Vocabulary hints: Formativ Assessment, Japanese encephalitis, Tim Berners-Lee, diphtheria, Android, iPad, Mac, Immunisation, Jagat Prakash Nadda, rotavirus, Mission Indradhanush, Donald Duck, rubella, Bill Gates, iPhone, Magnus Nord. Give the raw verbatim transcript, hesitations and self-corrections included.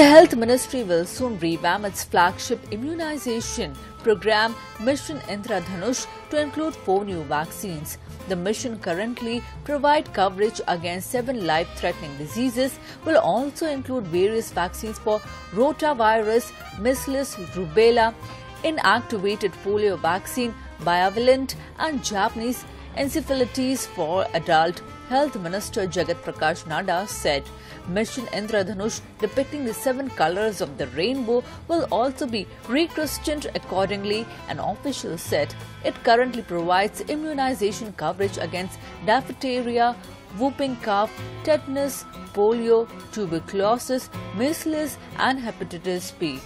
The Health Ministry will soon revamp its flagship immunization program Mission Indradhanush to include four new vaccines. The mission currently provide coverage against seven life-threatening diseases, will also include various vaccines for rotavirus, measles, rubella, inactivated polio vaccine, bivalent and Japanese encephalitis for adult. Health Minister Jagat Prakash Nadda said Mission Indradhanush, depicting the seven colors of the rainbow, will also be rechristened accordingly, an official said. It currently provides immunization coverage against diphtheria, whooping cough, tetanus, polio, tuberculosis, measles and hepatitis B.